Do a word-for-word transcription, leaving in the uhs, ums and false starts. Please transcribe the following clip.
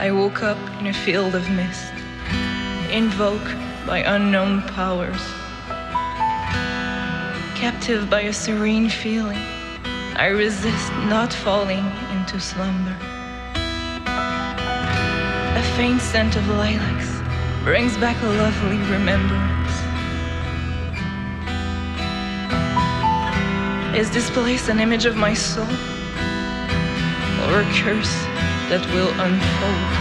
I woke up in a field of mist, invoked by unknown powers. Captive by a serene feeling, I resist not falling into slumber. A faint scent of lilacs brings back a lovely remembrance. Is this place an image of my soul, or a curse that will unfold?